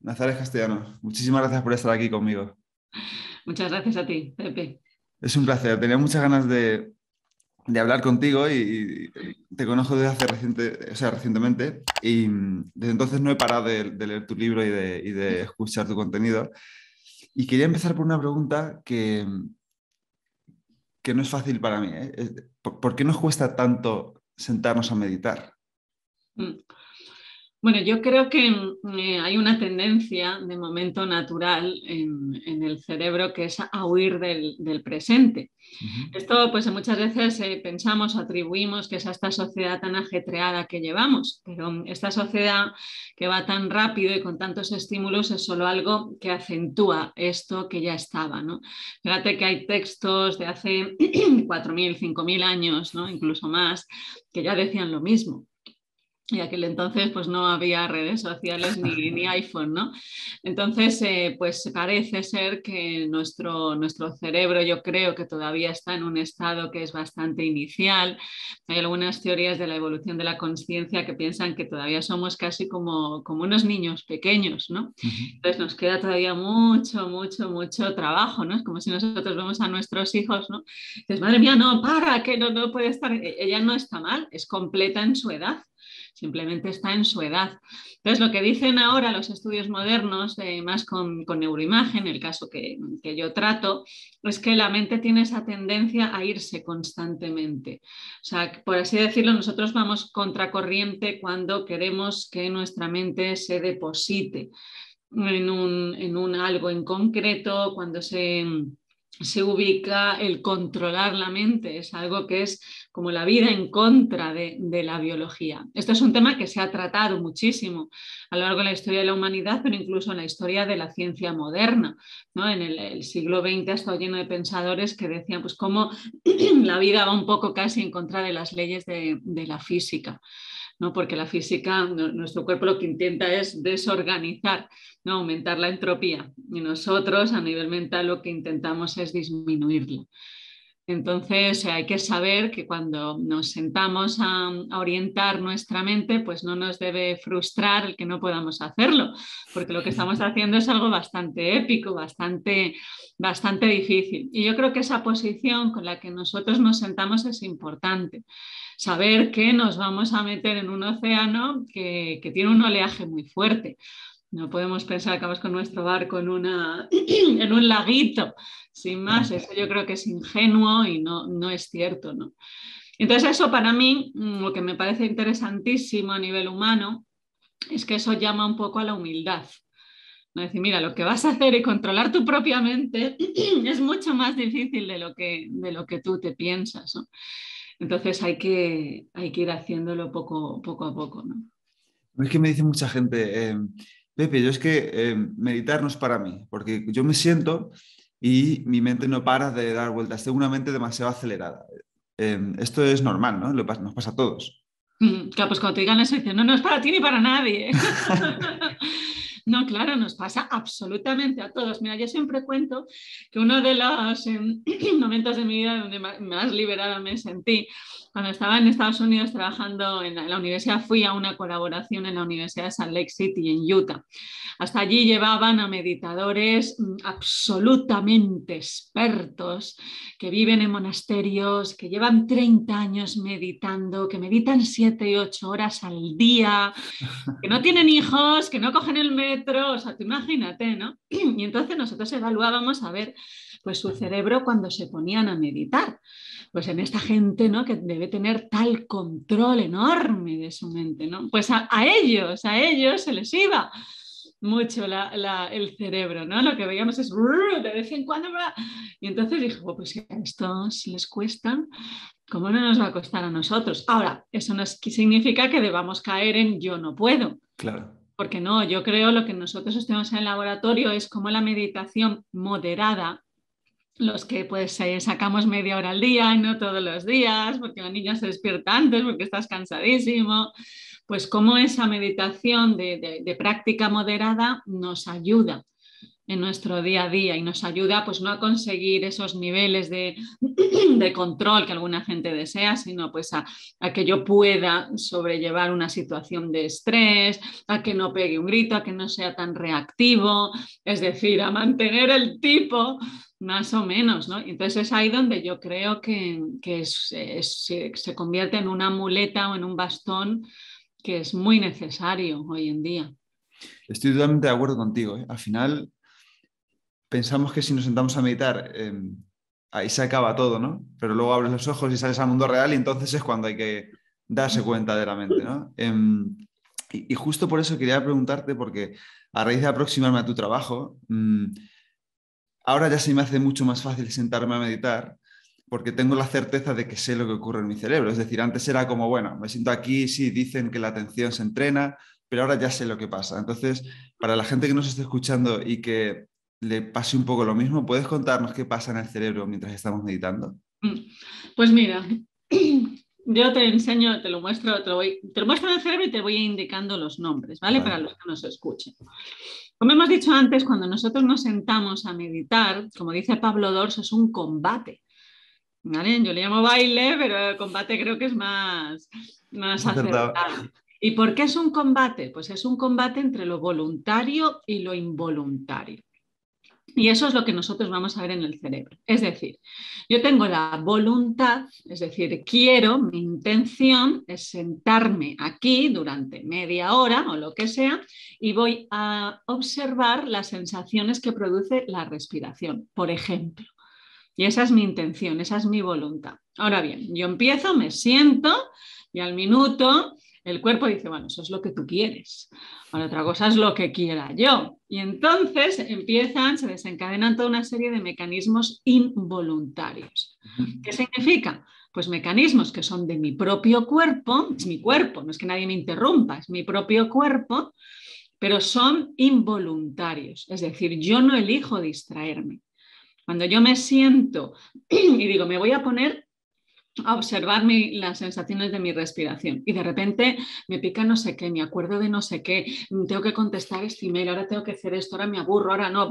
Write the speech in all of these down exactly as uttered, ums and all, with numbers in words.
Nazareth Castellanos, muchísimas gracias por estar aquí conmigo. Muchas gracias a ti, Pepe. Es un placer. Tenía muchas ganas de, de hablar contigo y, y te conozco desde hace reciente, o sea, recientemente y desde entonces no he parado de, de leer tu libro y de, y de escuchar tu contenido. Y quería empezar por una pregunta que, que no es fácil para mí, ¿eh? ¿Por, ¿Por qué nos cuesta tanto sentarnos a meditar? Bueno, yo creo que eh, hay una tendencia de momento natural en, en el cerebro que es a huir del, del presente. Uh-huh. Esto pues muchas veces eh, pensamos, atribuimos que es a esta sociedad tan ajetreada que llevamos, pero esta sociedad que va tan rápido y con tantos estímulos es solo algo que acentúa esto que ya estaba, ¿no? Fíjate que hay textos de hace cuatro mil, cinco mil años, ¿no? Incluso más, que ya decían lo mismo. Y aquel entonces pues no había redes sociales ni, ni iPhone, ¿no? Entonces eh, pues parece ser que nuestro, nuestro cerebro, yo creo que todavía está en un estado que es bastante inicial. Hay algunas teorías de la evolución de la conciencia que piensan que todavía somos casi como, como unos niños pequeños, ¿no? Entonces nos queda todavía mucho, mucho, mucho trabajo, ¿no? Es como si nosotros vemos a nuestros hijos, ¿no? Dices, madre mía, no, para, que no, no puede estar, ella no está mal, es completa en su edad. Simplemente está en su edad. Entonces, lo que dicen ahora los estudios modernos, eh, más con, con neuroimagen, el caso que, que yo trato, es que la mente tiene esa tendencia a irse constantemente. O sea, por así decirlo, nosotros vamos contracorriente cuando queremos que nuestra mente se deposite en un, en un algo en concreto, cuando se... se ubica el controlar la mente, es algo que es como la vida en contra de, de la biología. Esto es un tema que se ha tratado muchísimo a lo largo de la historia de la humanidad, pero incluso en la historia de la ciencia moderna, ¿no? En el, el siglo veinte ha estado lleno de pensadores que decían pues cómo la vida va un poco casi en contra de las leyes de, de la física, ¿no? Porque la física, nuestro cuerpo lo que intenta es desorganizar, ¿no? Aumentar la entropía, y nosotros a nivel mental lo que intentamos es disminuirla. Entonces hay que saber que cuando nos sentamos a, a orientar nuestra mente, pues no nos debe frustrar el que no podamos hacerlo, porque lo que estamos haciendo es algo bastante épico, bastante, bastante difícil. Y yo creo que esa posición con la que nosotros nos sentamos es importante. Saber que nos vamos a meter en un océano que, que tiene un oleaje muy fuerte. No podemos pensar que vamos con nuestro barco en, una, en un laguito, sin más. Eso yo creo que es ingenuo y no, no es cierto, ¿no? Entonces eso para mí, lo que me parece interesantísimo a nivel humano, es que eso llama un poco a la humildad. No decir, mira, lo que vas a hacer y controlar tu propia mente es mucho más difícil de lo que, de lo que tú te piensas, ¿no? Entonces hay que, hay que ir haciéndolo poco, poco a poco, ¿no? Es que me dice mucha gente... Eh... Pepe, yo es que eh, meditar no es para mí, porque yo me siento y mi mente no para de dar vueltas, tengo una mente demasiado acelerada. Eh, esto es normal, ¿no? Lo pas- nos pasa a todos. Claro, pues cuando te digan eso, dicen, no, no es para ti ni para nadie. No, claro, nos pasa absolutamente a todos. Mira, yo siempre cuento que uno de los eh, momentos de mi vida donde más liberada me sentí, cuando estaba en Estados Unidos trabajando en la, en la universidad, fui a una colaboración en la Universidad de Salt Lake City, en Utah. Hasta allí llevaban a meditadores absolutamente expertos, que viven en monasterios, que llevan treinta años meditando, que meditan siete y ocho horas al día, que no tienen hijos, que no cogen el médico, o sea, tú imagínate, ¿no? Y entonces nosotros evaluábamos a ver pues su cerebro cuando se ponían a meditar. Pues en esta gente, ¿no? Que debe tener tal control enorme de su mente, ¿no? Pues a, a ellos, a ellos se les iba mucho la, la, el cerebro, ¿no? Lo que veíamos es de vez en cuando. Y entonces dije, oh, pues si a estos les cuesta, ¿cómo no nos va a costar a nosotros? Ahora, eso no significa que debamos caer en yo no puedo. Claro. Porque no, yo creo lo que nosotros estudiamos en el laboratorio es como la meditación moderada, los que pues eh, sacamos media hora al día, no todos los días, porque la niña se despierta antes, porque estás cansadísimo, pues como esa meditación de, de, de práctica moderada nos ayuda en nuestro día a día y nos ayuda pues no a conseguir esos niveles de, de control que alguna gente desea, sino pues a, a que yo pueda sobrellevar una situación de estrés, a que no pegue un grito, a que no sea tan reactivo, es decir, a mantener el tipo más o menos, ¿no? Entonces es ahí donde yo creo que, que es, es, se convierte en una muleta o en un bastón que es muy necesario hoy en día. Estoy totalmente de acuerdo contigo, ¿eh? Al final pensamos que si nos sentamos a meditar, eh, ahí se acaba todo, ¿no? Pero luego abres los ojos y sales al mundo real y entonces es cuando hay que darse cuenta de la mente, ¿no? Eh, y, y justo por eso quería preguntarte, porque a raíz de aproximarme a tu trabajo, mmm, ahora ya se me hace mucho más fácil sentarme a meditar porque tengo la certeza de que sé lo que ocurre en mi cerebro. Es decir, antes era como, bueno, me siento aquí, sí, dicen que la atención se entrena, pero ahora ya sé lo que pasa. Entonces, para la gente que nos está escuchando y que le pase un poco lo mismo, ¿puedes contarnos qué pasa en el cerebro mientras estamos meditando? Pues mira, yo te enseño, te lo muestro, te lo, voy, te lo muestro en el cerebro y te voy indicando los nombres, ¿vale? Vale. Para los que nos escuchen. Como hemos dicho antes, cuando nosotros nos sentamos a meditar, como dice Pablo Dorso, es un combate, ¿vale? Yo le llamo baile, pero el combate creo que es más, más acertado. ¿Y por qué es un combate? Pues es un combate entre lo voluntario y lo involuntario. Y eso es lo que nosotros vamos a ver en el cerebro. Es decir, yo tengo la voluntad, es decir, quiero, mi intención es sentarme aquí durante media hora o lo que sea y voy a observar las sensaciones que produce la respiración, por ejemplo. Y esa es mi intención, esa es mi voluntad. Ahora bien, yo empiezo, me siento y al minuto el cuerpo dice, bueno, eso es lo que tú quieres. Ahora, otra cosa es lo que quiera yo. Y entonces empiezan, se desencadenan toda una serie de mecanismos involuntarios. ¿Qué significa? Pues mecanismos que son de mi propio cuerpo, es mi cuerpo, no es que nadie me interrumpa, es mi propio cuerpo, pero son involuntarios. Es decir, yo no elijo distraerme. Cuando yo me siento y digo, me voy a poner a observar mi, las sensaciones de mi respiración y de repente me pica no sé qué, me acuerdo de no sé qué, tengo que contestar este email, ahora tengo que hacer esto, ahora me aburro, ahora no,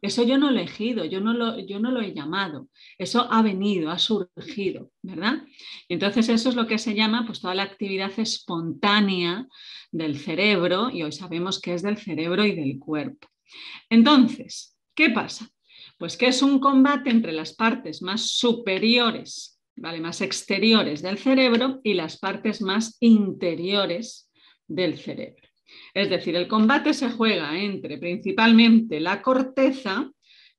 eso yo no lo he elegido, yo no lo, yo no lo he llamado, eso ha venido, ha surgido, ¿verdad? Entonces eso es lo que se llama pues toda la actividad espontánea del cerebro y hoy sabemos que es del cerebro y del cuerpo. Entonces, ¿qué pasa? Pues que es un combate entre las partes más superiores, ¿vale? Más exteriores del cerebro y las partes más interiores del cerebro. Es decir, el combate se juega entre principalmente la corteza,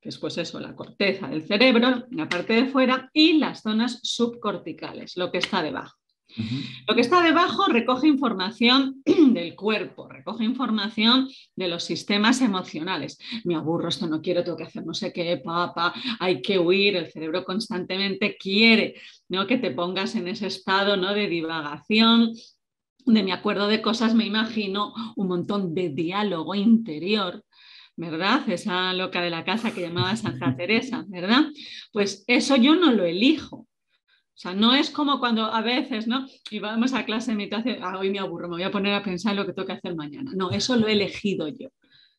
que es pues eso, la corteza del cerebro, la parte de fuera, y las zonas subcorticales, lo que está debajo. Uh-huh. Lo que está debajo recoge información del cuerpo, recoge información de los sistemas emocionales. Me aburro, esto no quiero, tengo que hacer no sé qué, papá, hay que huir. El cerebro constantemente quiere, ¿no?, que te pongas en ese estado, ¿no?, de divagación, de me acuerdo de cosas, me imagino un montón de diálogo interior, ¿verdad? Esa loca de la casa que llamaba Santa Teresa, ¿verdad? Pues eso yo no lo elijo. O sea, no es como cuando a veces, ¿no?, y vamos a clase de meditación, ah, hoy me aburro, me voy a poner a pensar lo que tengo que hacer mañana. No, eso lo he elegido yo.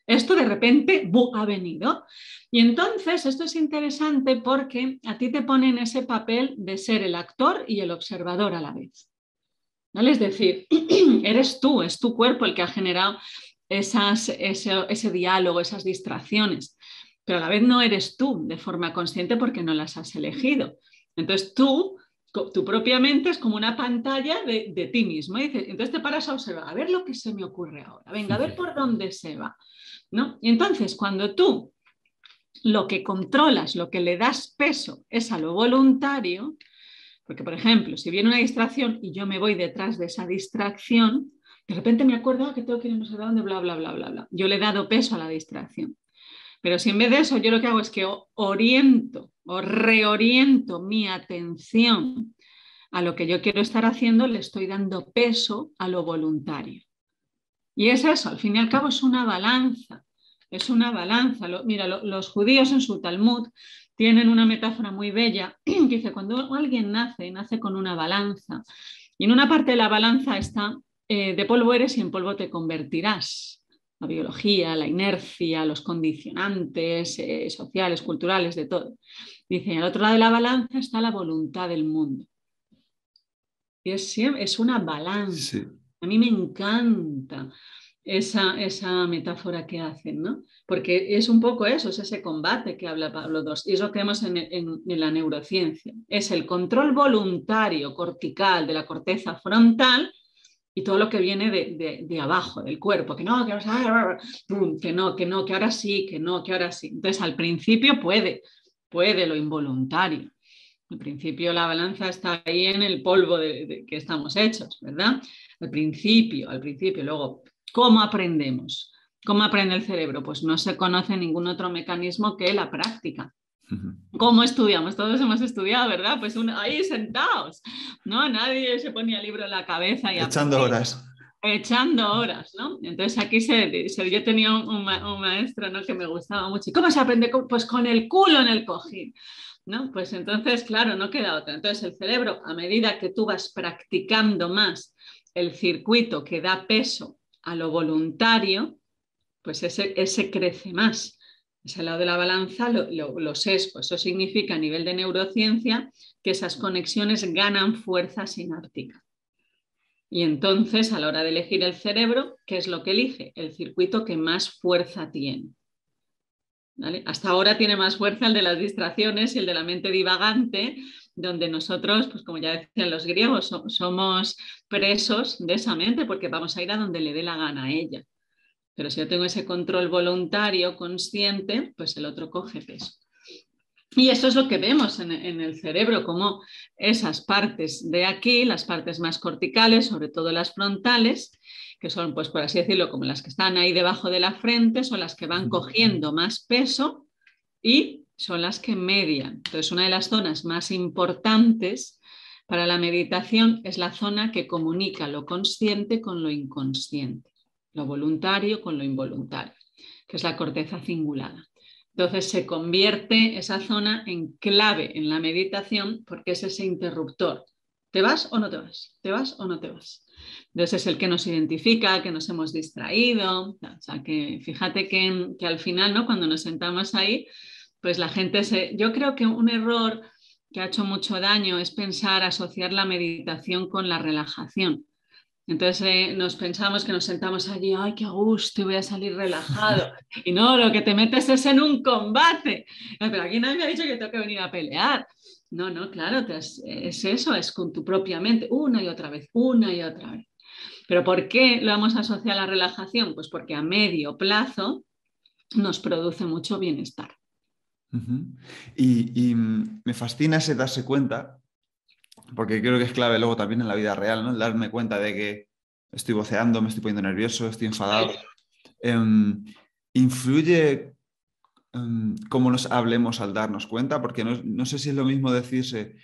Esto de repente ¡bu!, ha venido. Y entonces esto es interesante porque a ti te ponen ese papel de ser el actor y el observador a la vez, ¿vale? Es decir, eres tú, es tu cuerpo el que ha generado esas, ese, ese diálogo, esas distracciones. Pero a la vez no eres tú de forma consciente porque no las has elegido. Entonces tú... tu propia mente es como una pantalla de, de ti mismo. Y dices, entonces te paras a observar, a ver lo que se me ocurre ahora, venga, a ver por dónde se va, ¿no? Y entonces cuando tú lo que controlas, lo que le das peso es a lo voluntario, porque por ejemplo, si viene una distracción y yo me voy detrás de esa distracción, de repente me acuerdo que tengo que ir no sé dónde, bla, bla, bla, bla, bla. Yo le he dado peso a la distracción. Pero si en vez de eso yo lo que hago es que oriento o reoriento mi atención a lo que yo quiero estar haciendo, le estoy dando peso a lo voluntario. Y es eso, al fin y al cabo es una balanza, es una balanza. Lo, mira, lo, los judíos en su Talmud tienen una metáfora muy bella que dice, cuando alguien nace, nace con una balanza y en una parte de la balanza está eh, de polvo eres y en polvo te convertirás. la biología, la inercia, los condicionantes eh, sociales, culturales, de todo. Dice, al otro lado de la balanza está la voluntad del mundo. Y es, es una balanza. Sí. A mí me encanta esa, esa metáfora que hacen, ¿no? Porque es un poco eso, es ese combate que habla Pablo segundo. Y es lo que vemos en, en, en la neurociencia. Es el control voluntario cortical de la corteza frontal y todo lo que viene de, de, de abajo, del cuerpo, que no, que no, que no, que no, que ahora sí, que no, que ahora sí. Entonces, al principio puede, puede lo involuntario. Al principio la balanza está ahí en el polvo de, de que estamos hechos, ¿verdad? Al principio, al principio. Luego, ¿cómo aprendemos? ¿Cómo aprende el cerebro? Pues no se conoce ningún otro mecanismo que la práctica. ¿Cómo estudiamos? Todos hemos estudiado, ¿verdad? Pues un, ahí sentados, ¿no? Nadie se ponía libro en la cabeza y echando aprendía. horas. Echando horas, ¿no? Entonces aquí se, se, yo tenía un, ma, un maestro, ¿no?, que me gustaba mucho. ¿Y cómo se aprende? Pues con el culo en el cojín, ¿no? Pues entonces, claro, no queda otra. Entonces el cerebro, a medida que tú vas practicando más el circuito que da peso a lo voluntario, pues ese, ese crece más. Ese lado de la balanza lo, lo, lo sesgo. Eso significa a nivel de neurociencia que esas conexiones ganan fuerza sináptica. Y entonces a la hora de elegir el cerebro, ¿qué es lo que elige? El circuito que más fuerza tiene. ¿Vale? Hasta ahora tiene más fuerza el de las distracciones y el de la mente divagante, donde nosotros, pues como ya decían los griegos, so- somos presos de esa mente porque vamos a ir a donde le dé la gana a ella. Pero si yo tengo ese control voluntario, consciente, pues el otro coge peso. Y eso es lo que vemos en, en el cerebro, como esas partes de aquí, las partes más corticales, sobre todo las frontales, que son, pues por así decirlo, como las que están ahí debajo de la frente, son las que van cogiendo más peso y son las que median. Entonces, una de las zonas más importantes para la meditación es la zona que comunica lo consciente con lo inconsciente, lo voluntario con lo involuntario, que es la corteza cingulada. Entonces se convierte esa zona en clave en la meditación porque es ese interruptor. ¿Te vas o no te vas? ¿Te vas o no te vas? Entonces es el que nos identifica, que nos hemos distraído. O sea, que fíjate que, que al final, ¿no?, cuando nos sentamos ahí, pues la gente se... Yo creo que un error que ha hecho mucho daño es pensar, asociar la meditación con la relajación. Entonces eh, nos pensamos que nos sentamos allí, ¡ay, qué gusto! Y voy a salir relajado. Y no, lo que te metes es en un combate. No, pero aquí nadie me ha dicho que tengo que venir a pelear. No, no, claro, te has, es eso, es con tu propia mente, una y otra vez, una y otra vez. ¿Pero por qué lo vamos a asociar a la relajación? Pues porque a medio plazo nos produce mucho bienestar. Uh-huh. Y, y me fascina ese darse cuenta, porque creo que es clave luego también en la vida real, ¿no? Darme cuenta de que estoy voceando, me estoy poniendo nervioso, estoy enfadado. Eh, influye eh, cómo nos hablemos al darnos cuenta, porque no, no sé si es lo mismo decirse,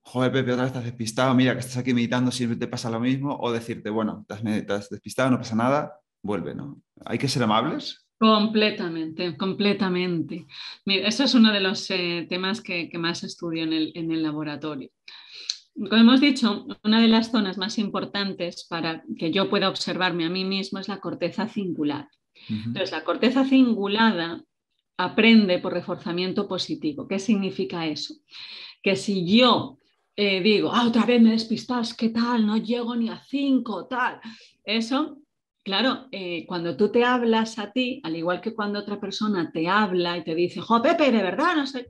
joder, Pepe, otra vez estás despistado, mira que estás aquí meditando, siempre te pasa lo mismo, o decirte, bueno, estás despistado, no pasa nada, vuelve, ¿no? ¿Hay que ser amables? Completamente, completamente. Mira, eso es uno de los eh, temas que, que más estudio en el, en el laboratorio. Como hemos dicho, una de las zonas más importantes para que yo pueda observarme a mí mismo es la corteza cingulada. Uh-huh. Entonces, la corteza cingulada aprende por reforzamiento positivo. ¿Qué significa eso? Que si yo eh, digo, ah, otra vez me despistas, ¿qué tal? No llego ni a cinco, tal. Eso... Claro, eh, cuando tú te hablas a ti, al igual que cuando otra persona te habla y te dice, jo, Pepe, de verdad, no sé,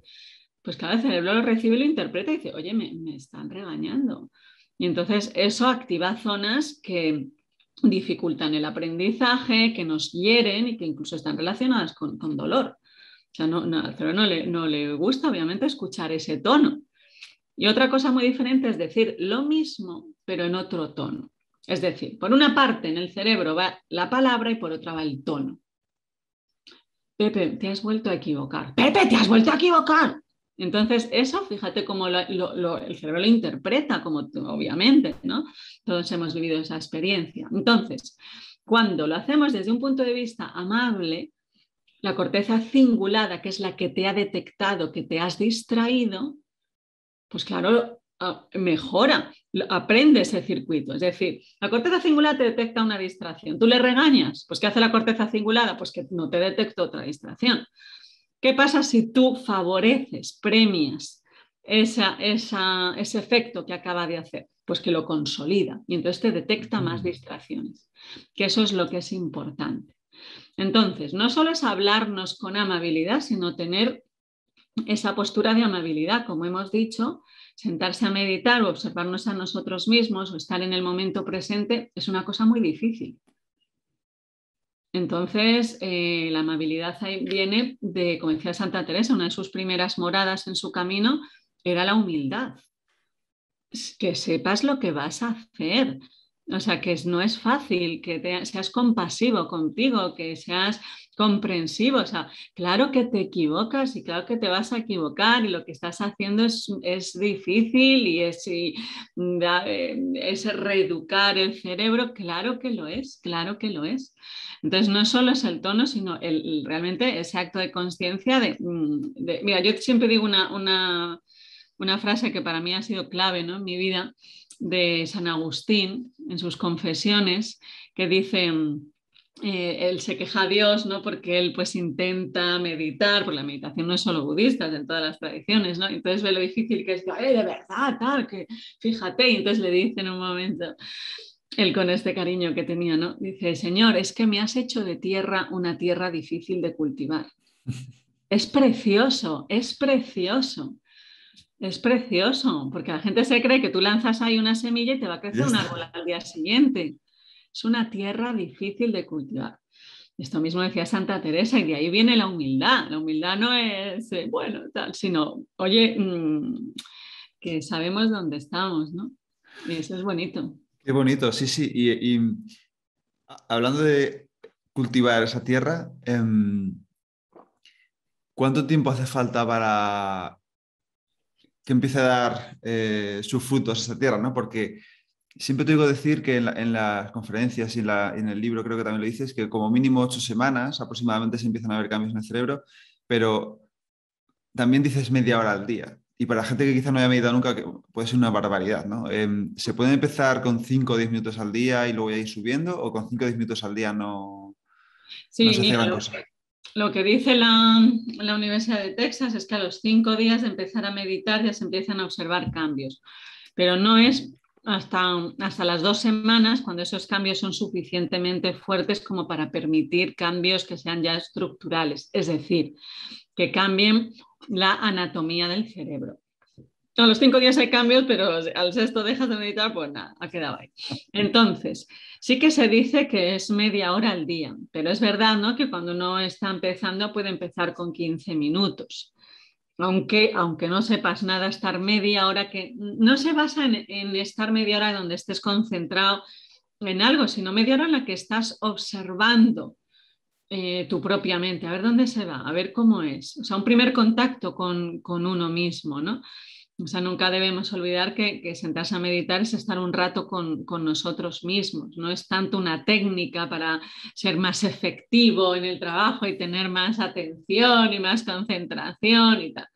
pues claro, el cerebro lo recibe y lo interpreta y dice, oye, me, me están regañando. Y entonces eso activa zonas que dificultan el aprendizaje, que nos hieren y que incluso están relacionadas con, con dolor. O sea, no, no, al cerebro no le, no le gusta, obviamente, escuchar ese tono. Y otra cosa muy diferente es decir lo mismo, pero en otro tono. Es decir, por una parte en el cerebro va la palabra y por otra va el tono. Pepe, te has vuelto a equivocar. Pepe, te has vuelto a equivocar. Entonces eso, fíjate cómo lo, lo, lo, el cerebro lo interpreta, como obviamente, ¿no? Todos hemos vivido esa experiencia. Entonces, cuando lo hacemos desde un punto de vista amable, la corteza cingulada, que es la que te ha detectado, que te has distraído, pues claro, mejora. aprende ese circuito. Es decir, la corteza cingulada te detecta una distracción. ¿Tú le regañas? Pues ¿qué hace la corteza cingulada? Pues que no te detecta otra distracción. ¿Qué pasa si tú favoreces, premias esa, esa, ese efecto que acaba de hacer? Pues que lo consolida y entonces te detecta más distracciones, que eso es lo que es importante. Entonces, no solo es hablarnos con amabilidad, sino tener esa postura de amabilidad, como hemos dicho. Sentarse a meditar o observarnos a nosotros mismos o estar en el momento presente es una cosa muy difícil. Entonces, eh, la amabilidad ahí viene de, como decía Santa Teresa, una de sus primeras moradas en su camino era la humildad. Que sepas lo que vas a hacer. O sea, que no es fácil, que te, seas compasivo contigo, que seas comprensivo. O sea, claro que te equivocas y claro que te vas a equivocar y lo que estás haciendo es, es difícil y es, y es reeducar el cerebro. Claro que lo es, claro que lo es. Entonces, no solo es el tono, sino el, realmente ese acto de conciencia de, de... Mira, yo siempre digo una, una, una frase que para mí ha sido clave, ¿no?, en mi vida, de San Agustín, en sus confesiones, que dice, eh, él se queja a Dios, ¿no?, porque él pues intenta meditar, porque la meditación no es solo budista, es en todas las tradiciones, ¿no? Entonces ve lo difícil que es, eh, de verdad, tal, que fíjate, y entonces le dice en un momento, él con este cariño que tenía, ¿no?, dice, Señor, es que me has hecho de tierra una tierra difícil de cultivar. Es precioso, es precioso. Es precioso, porque la gente se cree que tú lanzas ahí una semilla y te va a crecer un árbol al día siguiente. Es una tierra difícil de cultivar. Esto mismo decía Santa Teresa, y de ahí viene la humildad. La humildad no es, eh, bueno, tal, sino, oye, mmm, que sabemos dónde estamos, ¿no? Y eso es bonito. Qué bonito, sí, sí. Y, y hablando de cultivar esa tierra, eh, ¿cuánto tiempo hace falta para que empiece a dar eh, sus frutos a esa tierra, ¿no? Porque siempre te digo decir que en, la, en las conferencias y en, la, en el libro creo que también lo dices, que como mínimo ocho semanas aproximadamente se empiezan a ver cambios en el cerebro, pero también dices media hora al día. Y para la gente que quizá no haya meditado nunca, que puede ser una barbaridad, ¿no? Eh, ¿se puede empezar con cinco o diez minutos al día y luego ya ir subiendo? ¿O con cinco o diez minutos al día no, sí, no se hace gran cosa? Lo que dice la, la Universidad de Texas es que a los cinco días de empezar a meditar ya se empiezan a observar cambios, pero no es hasta, hasta las dos semanas cuando esos cambios son suficientemente fuertes como para permitir cambios que sean ya estructurales, es decir, que cambien la anatomía del cerebro. A los cinco días hay cambios, pero al sexto dejas de meditar, pues nada, ha quedado ahí. Entonces, sí que se dice que es media hora al día, pero es verdad, ¿no?, que cuando uno está empezando puede empezar con quince minutos. Aunque, aunque no sepas nada, estar media hora, que no se basa en, en estar media hora donde estés concentrado en algo, sino media hora en la que estás observando eh, tu propia mente, a ver dónde se va, a ver cómo es. O sea, un primer contacto con, con uno mismo, ¿no? O sea, nunca debemos olvidar que, que sentarse a meditar es estar un rato con, con nosotros mismos. No es tanto una técnica para ser más efectivo en el trabajo y tener más atención y más concentración y tal,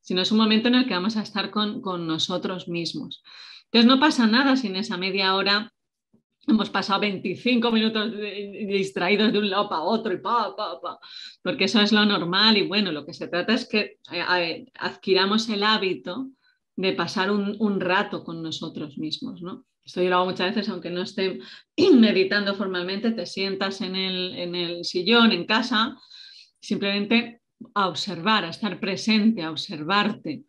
sino es un momento en el que vamos a estar con, con nosotros mismos. Entonces no pasa nada si en esa media hora hemos pasado veinticinco minutos distraídos de un lado para otro y pa, pa, pa, porque eso es lo normal. Y bueno, lo que se trata es que eh, adquiramos el hábito de pasar un, un rato con nosotros mismos, ¿no? Esto yo lo hago muchas veces, aunque no esté meditando formalmente, te sientas en el, en el sillón, en casa, simplemente a observar, a estar presente, a observarte,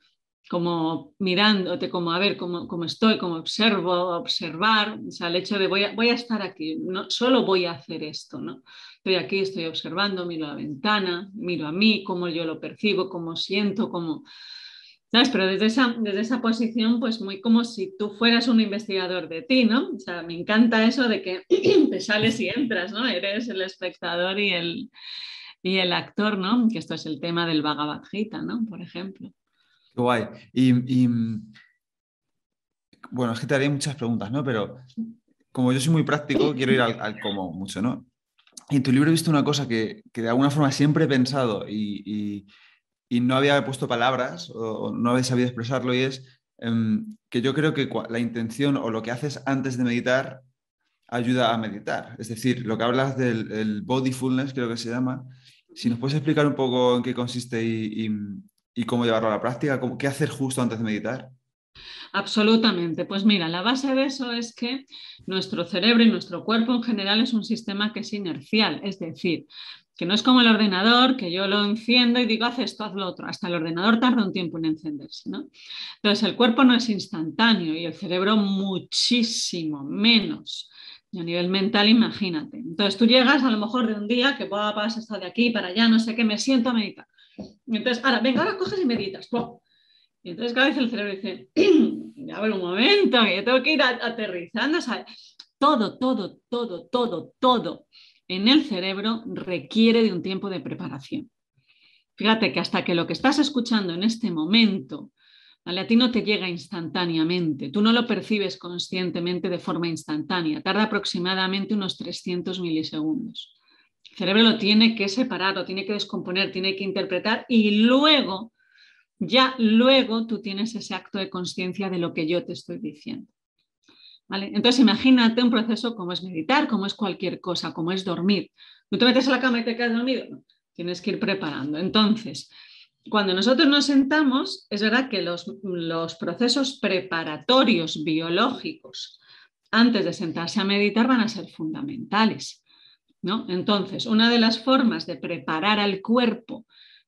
como mirándote, como a ver cómo, cómo estoy, cómo observo, observar. O sea, el hecho de voy a, voy a estar aquí, no, solo voy a hacer esto, ¿no? Estoy aquí, estoy observando, miro a la ventana, miro a mí, cómo yo lo percibo, cómo siento, cómo... ¿Sabes? Pero desde esa, desde esa posición, pues muy como si tú fueras un investigador de ti, ¿no? O sea, me encanta eso de que te sales y entras, ¿no? Eres el espectador y el, y el actor, ¿no? Que esto es el tema del Bhagavad Gita, ¿no? Por ejemplo. Qué guay. Y, y bueno, es que te haré muchas preguntas, ¿no? Pero como yo soy muy práctico, quiero ir al, al cómo mucho, ¿no? Y en tu libro he visto una cosa que, que de alguna forma siempre he pensado y... y... y no había puesto palabras o no había sabido expresarlo, y es Um, que yo creo que la intención o lo que haces antes de meditar ayuda a meditar. Es decir, lo que hablas del el mindfulness, creo que se llama. Si nos puedes explicar un poco en qué consiste y, y, y cómo llevarlo a la práctica, cómo, qué hacer justo antes de meditar. Absolutamente. Pues mira, la base de eso es que nuestro cerebro y nuestro cuerpo en general es un sistema que es inercial, es decir, que no es como el ordenador, que yo lo enciendo y digo, haz esto, haz lo otro. Hasta el ordenador tarda un tiempo en encenderse, ¿no? Entonces, el cuerpo no es instantáneo y el cerebro muchísimo menos. Y a nivel mental, imagínate. Entonces, tú llegas a lo mejor de un día que oh, vas hasta de aquí para allá, no sé qué, me siento a meditar. Y entonces, ahora, venga, ahora coges y meditas. ¡Pum! Y entonces cada vez el cerebro dice, a ver un momento, que yo tengo que ir aterrizando. ¿Sabes? Todo, todo, todo, todo, todo en el cerebro requiere de un tiempo de preparación. Fíjate que hasta que lo que estás escuchando en este momento, ¿vale?, a ti no te llega instantáneamente, tú no lo percibes conscientemente de forma instantánea, tarda aproximadamente unos trescientos milisegundos. El cerebro lo tiene que separar, lo tiene que descomponer, tiene que interpretar y luego... Ya luego tú tienes ese acto de conciencia de lo que yo te estoy diciendo, ¿vale? Entonces imagínate un proceso como es meditar, como es cualquier cosa, como es dormir. ¿Tú te metes a la cama y te quedas dormido? No, tienes que ir preparando. Entonces, cuando nosotros nos sentamos, es verdad que los, los procesos preparatorios biológicos antes de sentarse a meditar van a ser fundamentales, ¿no? Entonces, una de las formas de preparar al cuerpo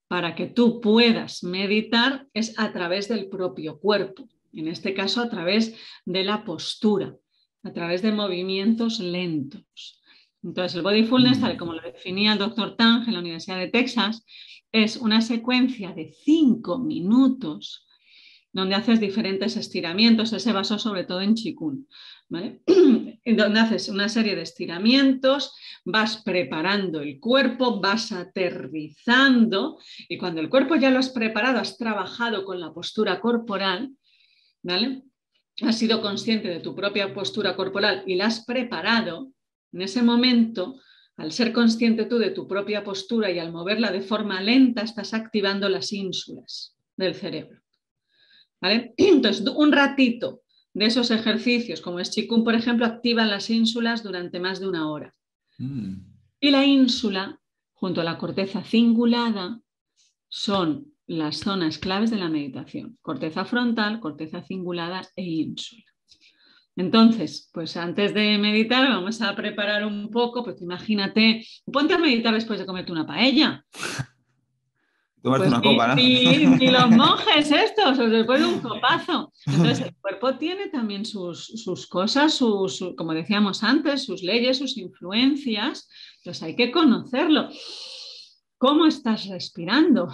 para que tú puedas meditar es a través del propio cuerpo, en este caso a través de la postura, a través de movimientos lentos. Entonces el mindfulness, tal como lo definía el doctor Tang en la Universidad de Texas, es una secuencia de cinco minutos donde haces diferentes estiramientos. Ese basó sobre todo en Qigong, ¿vale? Donde haces una serie de estiramientos, vas preparando el cuerpo, vas aterrizando y cuando el cuerpo ya lo has preparado, has trabajado con la postura corporal, ¿vale?, has sido consciente de tu propia postura corporal y la has preparado, en ese momento, al ser consciente tú de tu propia postura y al moverla de forma lenta, estás activando las ínsulas del cerebro, ¿vale? Entonces, un ratito de esos ejercicios, como es Qigong, por ejemplo, activan las ínsulas durante más de una hora. Mm. Y la ínsula, junto a la corteza cingulada, son las zonas claves de la meditación. Corteza frontal, corteza cingulada e ínsula. Entonces, pues antes de meditar vamos a preparar un poco, pues imagínate, ponte a meditar después de comerte una paella. Tomarte pues una copa, ¿no? Y, y los monjes estos, después de un copazo. Entonces el cuerpo tiene también sus, sus cosas, sus, su, como decíamos antes, sus leyes, sus influencias. Entonces hay que conocerlo. ¿Cómo estás respirando?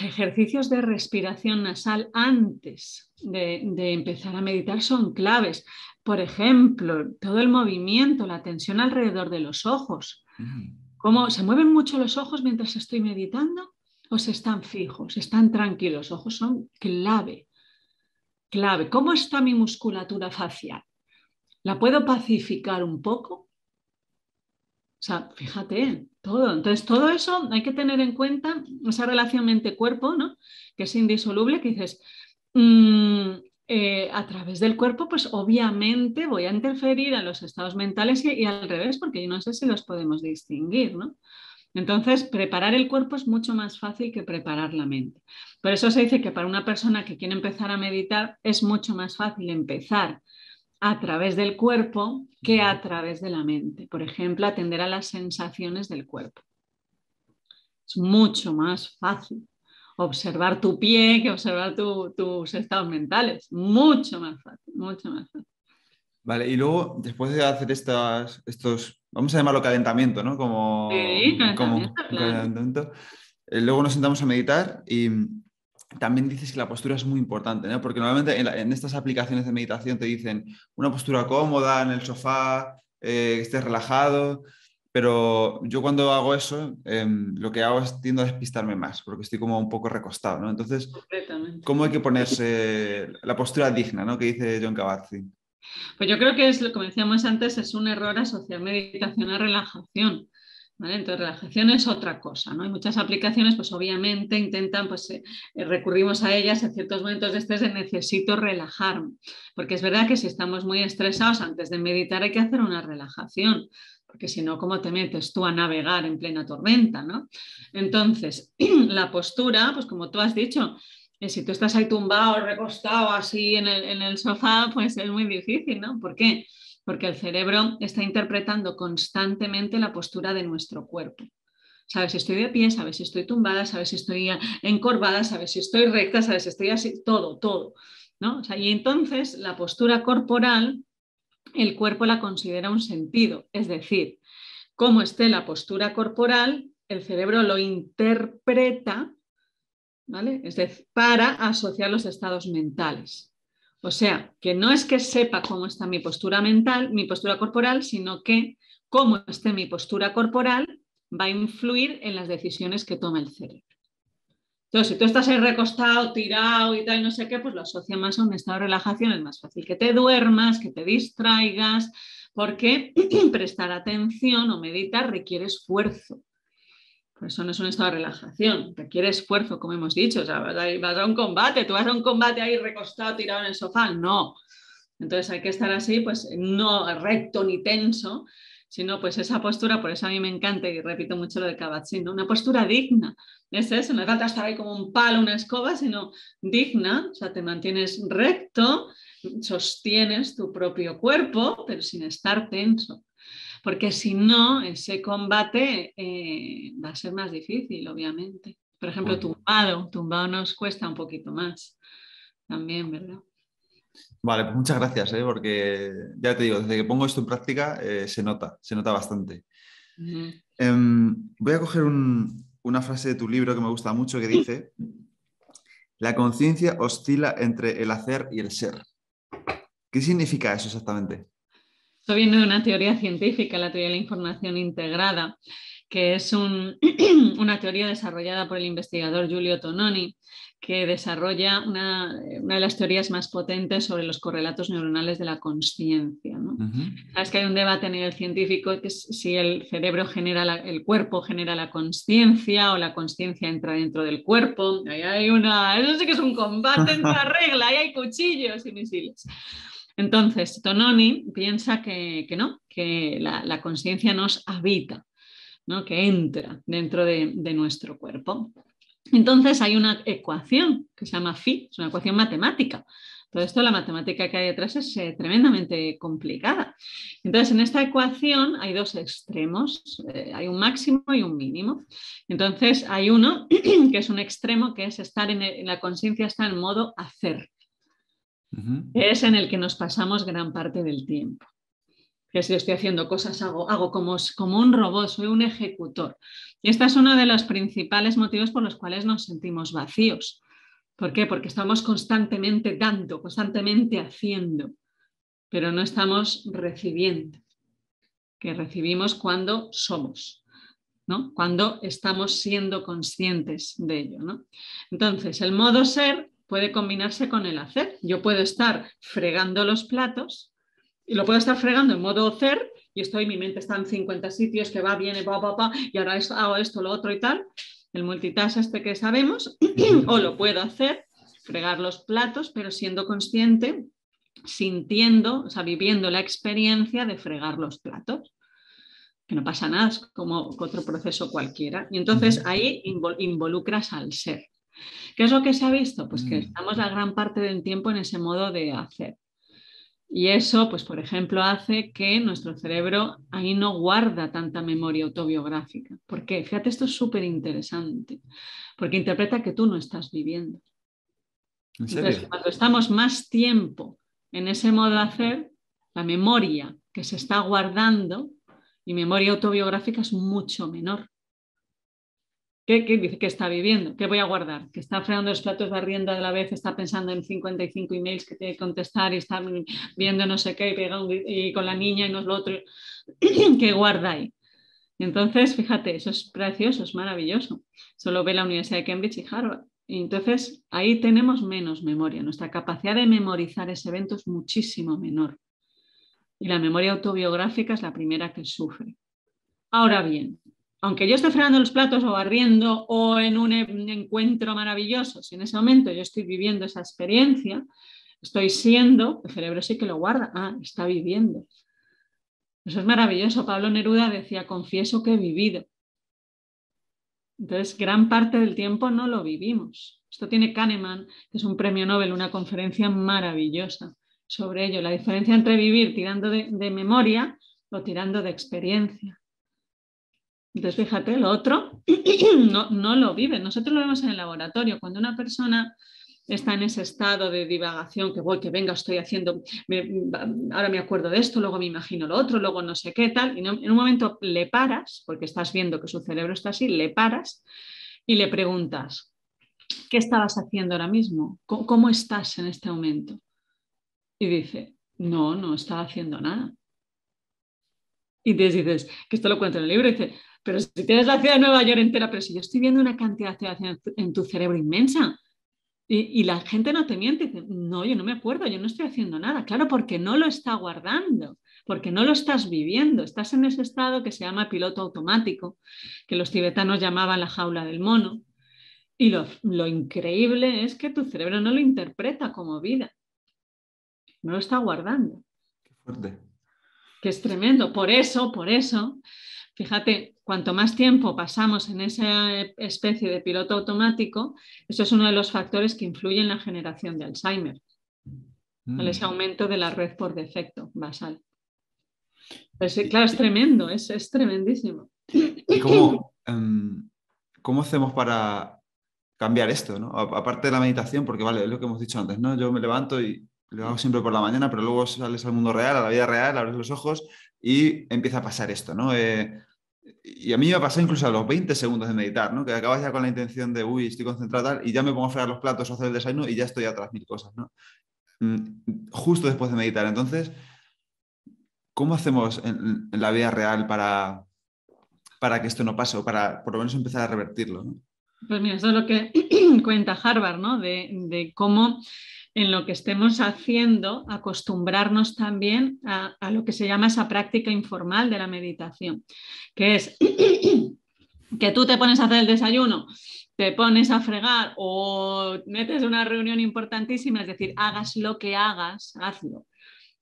Ejercicios de respiración nasal antes de, de empezar a meditar son claves. Por ejemplo, todo el movimiento, la tensión alrededor de los ojos. Mm. ¿Cómo se mueven mucho los ojos mientras estoy meditando o se están fijos, están tranquilos? Los ojos son clave, clave. ¿Cómo está mi musculatura facial? ¿La puedo pacificar un poco? O sea, fíjate, todo. Entonces, todo eso hay que tener en cuenta, esa relación mente-cuerpo, ¿no?, que es indisoluble, que dices, mmm, eh, a través del cuerpo, pues obviamente voy a interferir a los estados mentales y, y al revés, porque yo no sé si los podemos distinguir, ¿no? Entonces, preparar el cuerpo es mucho más fácil que preparar la mente. Por eso se dice que para una persona que quiere empezar a meditar es mucho más fácil empezar a través del cuerpo que a través de la mente. Por ejemplo, atender a las sensaciones del cuerpo. Es mucho más fácil observar tu pie que observar tu, tus estados mentales. Mucho más fácil, mucho más fácil. Vale, y luego, después de hacer estas, estos, vamos a llamarlo calentamiento, ¿no? Como, sí, calentamiento, como claro. calentamiento. Eh, luego nos sentamos a meditar y también dices que la postura es muy importante, ¿no? Porque normalmente en, la, en estas aplicaciones de meditación te dicen una postura cómoda, en el sofá, eh, que estés relajado... Pero yo cuando hago eso, eh, lo que hago es tiendo a despistarme más, porque estoy como un poco recostado, ¿no? Entonces, ¿cómo hay que ponerse la postura digna, ¿no?, que dice Jon Kabat-Zinn? Pues yo creo que es, como decíamos antes, es un error asociar meditación a relajación. ¿Vale? Entonces, relajación es otra cosa, ¿no? Hay muchas aplicaciones, pues obviamente intentan, pues eh, recurrimos a ellas en ciertos momentos de estrés de necesito relajarme, porque es verdad que si estamos muy estresados, antes de meditar hay que hacer una relajación, porque si no, ¿cómo te metes tú a navegar en plena tormenta, ¿no? Entonces, la postura, pues como tú has dicho, eh, si tú estás ahí tumbado, recostado, así en el, en el sofá, pues es muy difícil, ¿no? ¿Por qué? Porque el cerebro está interpretando constantemente la postura de nuestro cuerpo. Sabes si estoy de pie, sabes si estoy tumbada, sabes si estoy encorvada, sabes si estoy recta, sabes si estoy así, todo, todo, ¿no? O sea, y entonces la postura corporal, el cuerpo la considera un sentido. Es decir, como esté la postura corporal, el cerebro lo interpreta, ¿vale? Es decir, para asociar los estados mentales. O sea, que no es que sepa cómo está mi postura mental, mi postura corporal, sino que cómo esté mi postura corporal va a influir en las decisiones que toma el cerebro. Entonces, si tú estás ahí recostado, tirado y tal, no sé qué, pues lo asocia más a un estado de relajación. Es más fácil que te duermas, que te distraigas, porque prestar atención o meditar requiere esfuerzo. Por eso no es un estado de relajación, requiere esfuerzo, como hemos dicho. O sea, vas a un combate, tú vas a un combate ahí recostado, tirado en el sofá, no. Entonces hay que estar así, pues no recto ni tenso, sino pues esa postura, por eso a mí me encanta y repito mucho lo de Kabat-Zinn, ¿no? Una postura digna. Es eso, no falta estar ahí como un palo, una escoba, sino digna. O sea, te mantienes recto, sostienes tu propio cuerpo, pero sin estar tenso. Porque si no, ese combate eh, va a ser más difícil, obviamente. Por ejemplo, tumbado. Tumbado nos cuesta un poquito más también, ¿verdad? Vale, pues muchas gracias, ¿eh? Porque ya te digo, desde que pongo esto en práctica eh, se nota, se nota bastante. Uh-huh. eh, voy a coger un, una frase de tu libro que me gusta mucho que dice: la conciencia oscila entre el hacer y el ser. ¿Qué significa eso exactamente? Esto viene de una teoría científica, la teoría de la información integrada, que es un, una teoría desarrollada por el investigador Giulio Tononi, que desarrolla una, una de las teorías más potentes sobre los correlatos neuronales de la consciencia, ¿no? Uh-huh. Sabes que hay un debate a nivel científico que es si el cerebro genera, la, el cuerpo genera la consciencia o la consciencia entra dentro del cuerpo. Ahí hay una, eso sí que es un combate en la regla, ahí hay cuchillos y misiles. Entonces, Tononi piensa que, que no, que la, la consciencia nos habita, ¿no? Que entra dentro de, de nuestro cuerpo. Entonces hay una ecuación que se llama phi, es una ecuación matemática. Todo esto, la matemática que hay detrás es eh, tremendamente complicada. Entonces, en esta ecuación hay dos extremos, eh, hay un máximo y un mínimo. Entonces, hay uno que es un extremo, que es estar en, el, en la consciencia, está en modo hacer. Uh-huh. Es en el que nos pasamos gran parte del tiempo. Que si estoy haciendo cosas, hago, hago como, como un robot, soy un ejecutor. Y este es uno de los principales motivos por los cuales nos sentimos vacíos. ¿Por qué? Porque estamos constantemente dando, constantemente haciendo, pero no estamos recibiendo. Que recibimos cuando somos, ¿no? Cuando estamos siendo conscientes de ello, ¿no? Entonces, el modo ser puede combinarse con el hacer. Yo puedo estar fregando los platos y lo puedo estar fregando en modo hacer y estoy, mi mente está en cincuenta sitios, que va, viene, va, va, va, y ahora hago esto, lo otro y tal, el multitask este que sabemos, o lo puedo hacer, fregar los platos, pero siendo consciente, sintiendo, o sea, viviendo la experiencia de fregar los platos, que no pasa nada, es como otro proceso cualquiera. Y entonces ahí involucras al ser. ¿Qué es lo que se ha visto? Pues que estamos la gran parte del tiempo en ese modo de hacer. Y eso, pues por ejemplo, hace que nuestro cerebro ahí no guarda tanta memoria autobiográfica. ¿Por qué? Fíjate, esto es súper interesante, porque interpreta que tú no estás viviendo. ¿En serio? Entonces, cuando estamos más tiempo en ese modo de hacer, la memoria que se está guardando y memoria autobiográfica es mucho menor. ¿Qué, qué dice que está viviendo? ¿Qué voy a guardar? Que está fregando los platos, barriendo a la vez, está pensando en cincuenta y cinco emails que tiene que contestar y está viendo no sé qué y, pega un, y con la niña y no es lo otro. ¿Qué guarda ahí? Y entonces, fíjate, eso es precioso, es maravilloso. Solo ve la Universidad de Cambridge y Harvard. Y entonces ahí tenemos menos memoria. Nuestra capacidad de memorizar ese evento es muchísimo menor. Y la memoria autobiográfica es la primera que sufre. Ahora bien, aunque yo esté fregando los platos o barriendo o en un encuentro maravilloso, si en ese momento yo estoy viviendo esa experiencia, estoy siendo, el cerebro sí que lo guarda, ah, está viviendo. Eso es maravilloso. Pablo Neruda decía, confieso que he vivido. Entonces, gran parte del tiempo no lo vivimos. Esto tiene Kahneman, que es un premio Nobel, una conferencia maravillosa sobre ello. La diferencia entre vivir tirando de, de memoria o tirando de experiencia. Entonces, fíjate, lo otro no, no lo vive. Nosotros lo vemos en el laboratorio. Cuando una persona está en ese estado de divagación, que voy, que venga, estoy haciendo, me, ahora me acuerdo de esto, luego me imagino lo otro, luego no sé qué tal, y no, en un momento le paras, porque estás viendo que su cerebro está así, le paras y le preguntas, ¿qué estabas haciendo ahora mismo? ¿Cómo, cómo estás en este momento? Y dice, no, no estaba haciendo nada. Y te dices, que esto lo cuento en el libro, y dice, pero si tienes la ciudad de Nueva York entera, pero si yo estoy viendo una cantidad de ciudades en tu cerebro inmensa. Y, y la gente no te miente, dice, no, yo no me acuerdo, yo no estoy haciendo nada. Claro, porque no lo está guardando, porque no lo estás viviendo. Estás en ese estado que se llama piloto automático, que los tibetanos llamaban la jaula del mono. Y lo, lo increíble es que tu cerebro no lo interpreta como vida. No lo está guardando. Qué fuerte. Que es tremendo. Por eso, por eso, fíjate, cuanto más tiempo pasamos en esa especie de piloto automático, eso es uno de los factores que influye en la generación de Alzheimer, mm. ese aumento de la red por defecto basal. Pues, claro, es tremendo, es, es tremendísimo. ¿Y cómo, um, cómo hacemos para cambiar esto, ¿no? Aparte de la meditación, porque vale, es lo que hemos dicho antes, ¿no? Yo me levanto y lo hago siempre por la mañana, pero luego sales al mundo real, a la vida real, abres los ojos y empieza a pasar esto, ¿no? Eh, Y a mí me pasó incluso a los veinte segundos de meditar, ¿no? Que acabas ya con la intención de, uy, estoy concentrada y ya me pongo a fregar los platos o hacer el desayuno y ya estoy atrás mil cosas, ¿no? Justo después de meditar. Entonces, ¿cómo hacemos en, en la vida real para, para que esto no pase o para por lo menos empezar a revertirlo, ¿no? Pues mira, eso es lo que cuenta Harvard, ¿no? De, de cómo en lo que estemos haciendo, acostumbrarnos también a, a lo que se llama esa práctica informal de la meditación, que es que tú te pones a hacer el desayuno, te pones a fregar o metes una reunión importantísima, es decir, hagas lo que hagas, hazlo,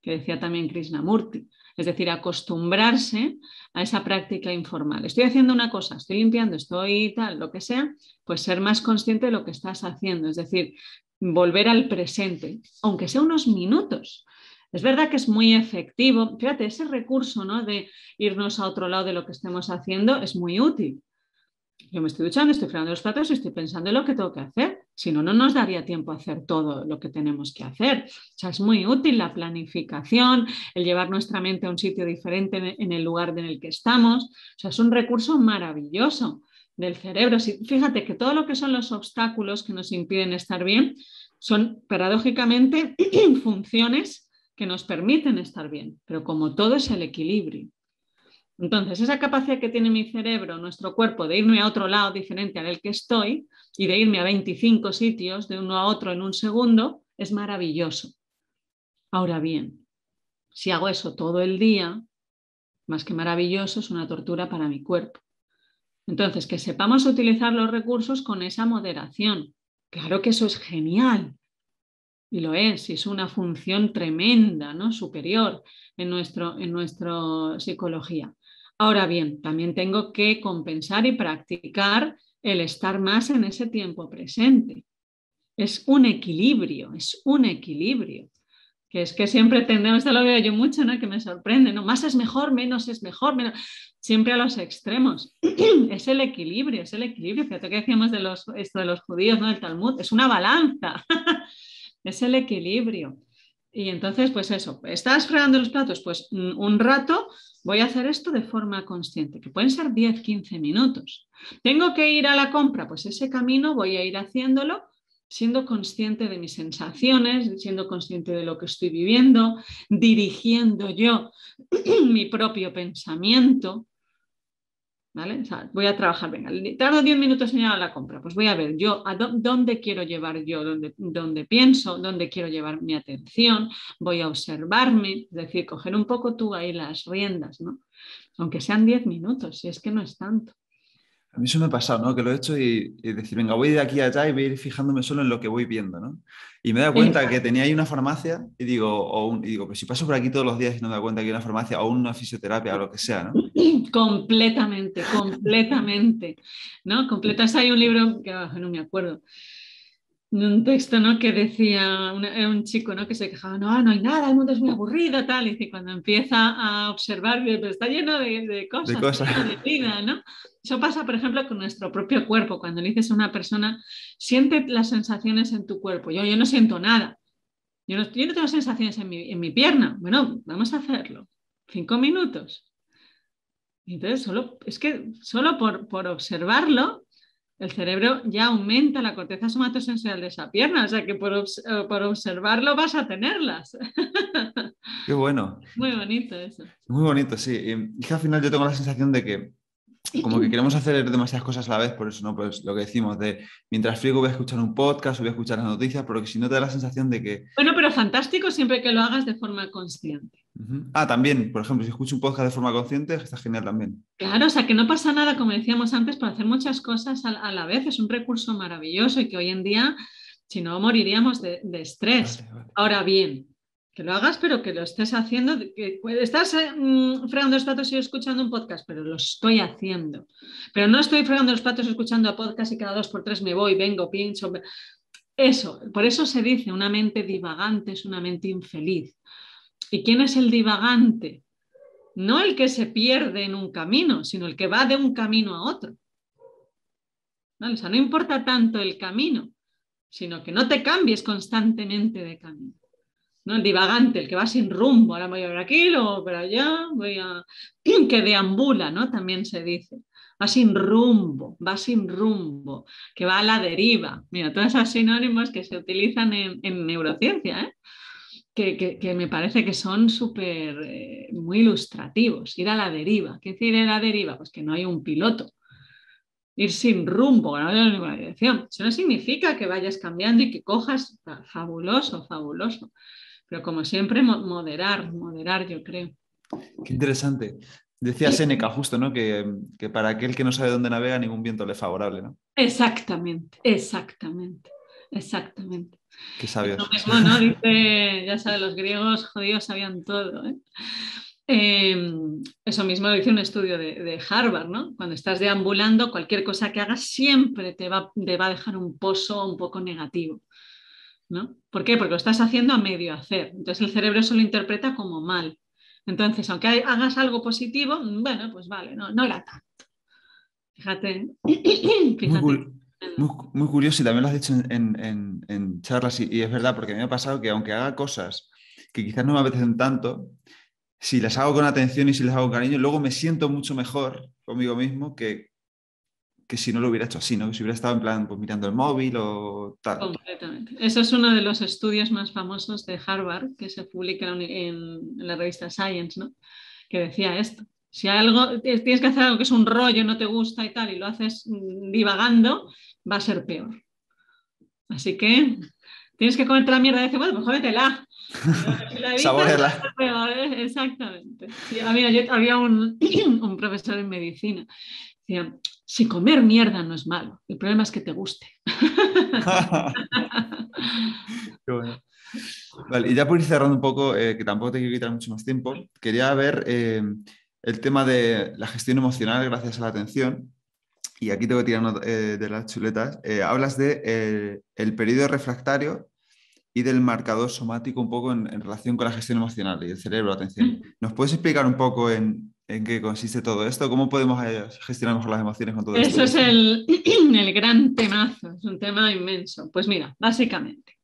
que decía también Krishnamurti, es decir, acostumbrarse a esa práctica informal. Estoy haciendo una cosa, estoy limpiando, estoy tal, lo que sea, pues ser más consciente de lo que estás haciendo, es decir, volver al presente, aunque sea unos minutos. Es verdad que es muy efectivo. Fíjate, ese recurso, ¿no?, de irnos a otro lado de lo que estemos haciendo es muy útil. Yo me estoy duchando, estoy fregando los platos y estoy pensando en lo que tengo que hacer. Si no, no nos daría tiempo a hacer todo lo que tenemos que hacer. O sea, es muy útil la planificación, el llevar nuestra mente a un sitio diferente en el lugar en el que estamos. O sea, es un recurso maravilloso del cerebro. Fíjate que todo lo que son los obstáculos que nos impiden estar bien son paradójicamente funciones que nos permiten estar bien, pero como todo es el equilibrio. Entonces, esa capacidad que tiene mi cerebro, nuestro cuerpo, de irme a otro lado diferente al que estoy y de irme a veinticinco sitios de uno a otro en un segundo, es maravilloso. Ahora bien, si hago eso todo el día, más que maravilloso, es una tortura para mi cuerpo. Entonces, que sepamos utilizar los recursos con esa moderación. Claro que eso es genial. Y lo es, y es una función tremenda, ¿no?, superior en nuestro, en nuestra psicología. Ahora bien, también tengo que compensar y practicar el estar más en ese tiempo presente. Es un equilibrio, es un equilibrio. Que es que siempre tendemos, esto lo veo yo mucho, ¿no?, que me sorprende, ¿no? Más es mejor, menos es mejor, menos... siempre a los extremos. Es el equilibrio, es el equilibrio. Fíjate que decíamos de los, esto de los judíos, ¿no?, del Talmud, es una balanza, es el equilibrio. Y entonces, pues eso, ¿estás fregando los platos? Pues un rato voy a hacer esto de forma consciente, que pueden ser diez, quince minutos. ¿Tengo que ir a la compra? Pues ese camino voy a ir haciéndolo, siendo consciente de mis sensaciones, siendo consciente de lo que estoy viviendo, dirigiendo yo mi propio pensamiento, ¿vale? O sea, voy a trabajar, venga, tardo diez minutos en llegar a la compra, pues voy a ver yo a dónde quiero llevar yo, dónde, dónde pienso, dónde quiero llevar mi atención, voy a observarme, es decir, coger un poco tú ahí las riendas, ¿no? Aunque sean diez minutos, si es que no es tanto. A mí eso me ha pasado, ¿no? Que lo he hecho y, y decir, venga, voy de aquí a allá y voy a ir fijándome solo en lo que voy viendo, ¿no? Y me he dado cuenta sí. que tenía ahí una farmacia y digo, o un, y digo, pero si paso por aquí todos los días y no me doy cuenta que hay una farmacia o una fisioterapia o lo que sea, ¿no? Completamente, completamente, ¿no? Completas. Hay un libro que oh, no me acuerdo. Un texto, ¿no? Que decía, era un chico, ¿no? Que se quejaba, no, no hay nada, el mundo es muy aburrido, tal, y cuando empieza a observar, pero está lleno de, de cosas, de, cosas. Lleno de vida, ¿no? Eso pasa, por ejemplo, con nuestro propio cuerpo. Cuando le dices a una persona, siente las sensaciones en tu cuerpo. Yo, yo no siento nada. Yo no, yo no tengo sensaciones en mi, en mi pierna. Bueno, vamos a hacerlo. Cinco minutos. Entonces, solo, es que solo por, por observarlo, el cerebro ya aumenta la corteza somatosensorial de esa pierna, o sea que por, obs por observarlo vas a tenerlas. Qué bueno. Muy bonito eso. Muy bonito, sí. Y que al final yo tengo la sensación de que como que queremos hacer demasiadas cosas a la vez, por eso, ¿no? Pues lo que decimos de mientras friego voy a escuchar un podcast o voy a escuchar las noticias, porque si no te da la sensación de que... Bueno, pero fantástico siempre que lo hagas de forma consciente. Uh-huh. Ah, también, por ejemplo, si escucho un podcast de forma consciente, está genial también. Claro, o sea, que no pasa nada, como decíamos antes, por hacer muchas cosas a la vez. Es un recurso maravilloso y que hoy en día, si no, moriríamos de, de estrés. Vale, vale. Ahora bien, que lo hagas, pero que lo estés haciendo, que estás eh, fregando los platos y escuchando un podcast, pero lo estoy haciendo. Pero no estoy fregando los platos escuchando a podcast y cada dos por tres me voy, vengo, pincho. Eso, por eso se dice, una mente divagante es una mente infeliz. ¿Y quién es el divagante? No el que se pierde en un camino, sino el que va de un camino a otro. ¿Vale? O sea, no importa tanto el camino, sino que no te cambies constantemente de camino. ¿No? El divagante, el que va sin rumbo, ahora voy a ver aquí, luego por allá, voy a... que deambula, ¿no? También se dice, va sin rumbo, va sin rumbo, que va a la deriva. Mira, todos esos sinónimos que se utilizan en, en neurociencia, ¿eh? que, que, que me parece que son súper, eh, muy ilustrativos, ir a la deriva. ¿Qué decir ir a la deriva? Pues que no hay un piloto. Ir sin rumbo, no hay ninguna dirección. Eso no significa que vayas cambiando y que cojas, fabuloso, fabuloso. Pero como siempre, moderar, moderar, yo creo. Qué interesante. Decía Seneca justo, ¿no? Que, que para aquel que no sabe dónde navega, ningún viento le es favorable, ¿no? Exactamente, exactamente, exactamente. Qué sabios. Lo mismo, ¿no? Dice, ya sabes, los griegos jodidos sabían todo, ¿eh? Eh, eso mismo lo dice un estudio de, de Harvard, ¿no? Cuando estás deambulando, cualquier cosa que hagas siempre te va, te va a dejar un pozo un poco negativo, ¿no? ¿Por qué? Porque lo estás haciendo a medio hacer. Entonces el cerebro eso lo interpreta como mal. Entonces, aunque hagas algo positivo, bueno, pues vale, no, no era tanto. Fíjate. Fíjate. Muy, cu muy, muy curioso, y también lo has dicho en, en, en charlas, y, y es verdad, porque a mí me ha pasado que aunque haga cosas que quizás no me apetecen tanto, si las hago con atención y si las hago con cariño, luego me siento mucho mejor conmigo mismo que... que si no lo hubiera hecho así, ¿no? Que si hubiera estado en plan pues, mirando el móvil o tal. Completamente. Eso es uno de los estudios más famosos de Harvard, que se publica en, en la revista Science, ¿no? Que decía esto. Si algo, tienes que hacer algo que es un rollo, no te gusta y tal, y lo haces divagando, va a ser peor. Así que tienes que comerte la mierda de cebolla, pues cómetela. Sabóreala. Exactamente. Sí, mira, yo, había un, un profesor en medicina. Decía, si comer mierda no es malo, el problema es que te guste. Qué bueno. Vale, y ya por ir cerrando un poco, eh, que tampoco te quiero quitar mucho más tiempo, quería ver eh, el tema de la gestión emocional gracias a la atención. Y aquí tengo que tirar una, eh, de las chuletas. Eh, hablas de eh, el periodo refractario y del marcador somático un poco en, en relación con la gestión emocional y el cerebro, atención. ¿Nos puedes explicar un poco en... ¿en qué consiste todo esto? ¿Cómo podemos gestionar mejor las emociones con todo esto? Eso es el, el gran temazo, es un tema inmenso. Pues mira, básicamente,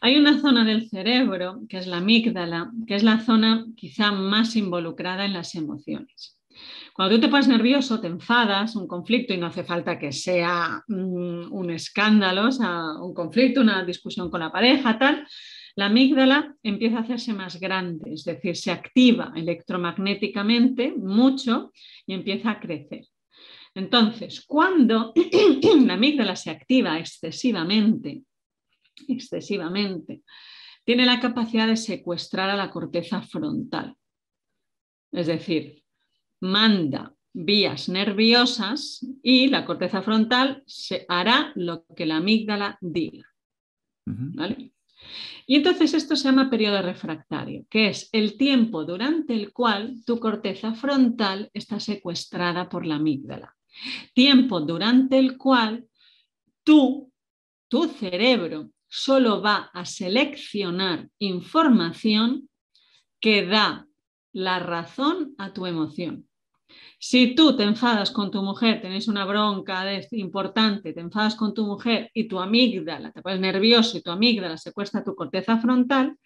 hay una zona del cerebro, que es la amígdala, que es la zona quizá más involucrada en las emociones. Cuando tú te pones nervioso, te enfadas, un conflicto, y no hace falta que sea un escándalo, o sea, un conflicto, una discusión con la pareja, tal... La amígdala empieza a hacerse más grande, es decir, se activa electromagnéticamente mucho y empieza a crecer. Entonces, cuando la amígdala se activa excesivamente, excesivamente, tiene la capacidad de secuestrar a la corteza frontal. Es decir, manda vías nerviosas y la corteza frontal se hará lo que la amígdala diga. ¿Vale? Y entonces esto se llama periodo refractario, que es el tiempo durante el cual tu corteza frontal está secuestrada por la amígdala. Tiempo durante el cual tú, tu cerebro, solo va a seleccionar información que da la razón a tu emoción. Si tú te enfadas con tu mujer, tenés una bronca importante, te enfadas con tu mujer y tu amígdala, te pones nervioso y tu amígdala secuestra tu corteza frontal,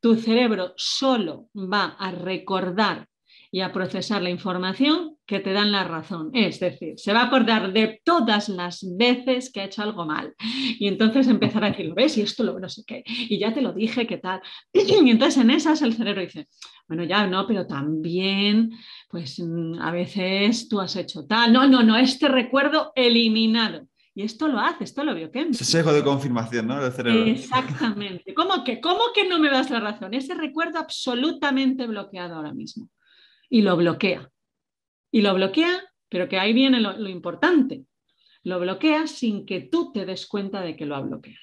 tu cerebro solo va a recordar y a procesar la información que te dan la razón. Es decir, se va a acordar de todas las veces que ha hecho algo mal. Y entonces empezará a decir, ¿lo ves? Y esto lo no sé qué. Y ya te lo dije, ¿qué tal? Y entonces en esas el cerebro dice, bueno, ya no, pero también, pues a veces tú has hecho tal. No, no, no, este recuerdo eliminado. Y esto lo hace, esto lo vio Ken. Ese sesgo de confirmación, ¿no? El cerebro. Exactamente. ¿Cómo que, ¿Cómo que no me das la razón? Ese recuerdo absolutamente bloqueado ahora mismo. Y lo bloquea, y lo bloquea, pero que ahí viene lo, lo importante, lo bloquea sin que tú te des cuenta de que lo ha bloqueado,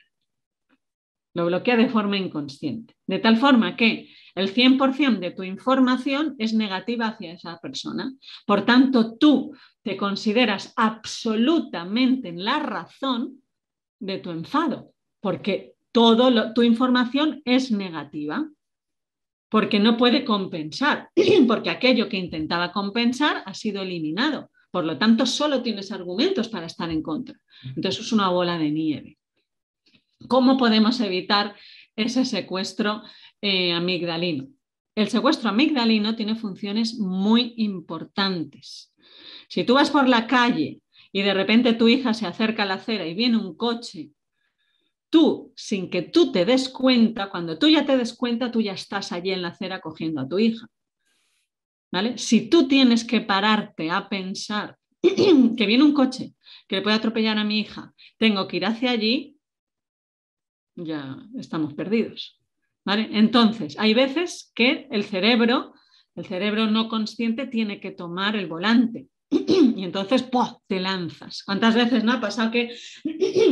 lo bloquea de forma inconsciente, de tal forma que el cien por ciento de tu información es negativa hacia esa persona, por tanto tú te consideras absolutamente en la razón de tu enfado, porque toda tu información es negativa. Porque no puede compensar, porque aquello que intentaba compensar ha sido eliminado. Por lo tanto, solo tienes argumentos para estar en contra. Entonces es una bola de nieve. ¿Cómo podemos evitar ese secuestro eh, amigdalino? El secuestro amigdalino tiene funciones muy importantes. Si tú vas por la calle y de repente tu hija se acerca a la acera y viene un coche, tú, sin que tú te des cuenta, cuando tú ya te des cuenta, tú ya estás allí en la acera cogiendo a tu hija. ¿Vale? Si tú tienes que pararte a pensar que viene un coche que le puede atropellar a mi hija, tengo que ir hacia allí, ya estamos perdidos. ¿Vale? Entonces, hay veces que el cerebro, el cerebro no consciente tiene que tomar el volante. Y entonces ¡po! Te lanzas. ¿Cuántas veces no ha pasado que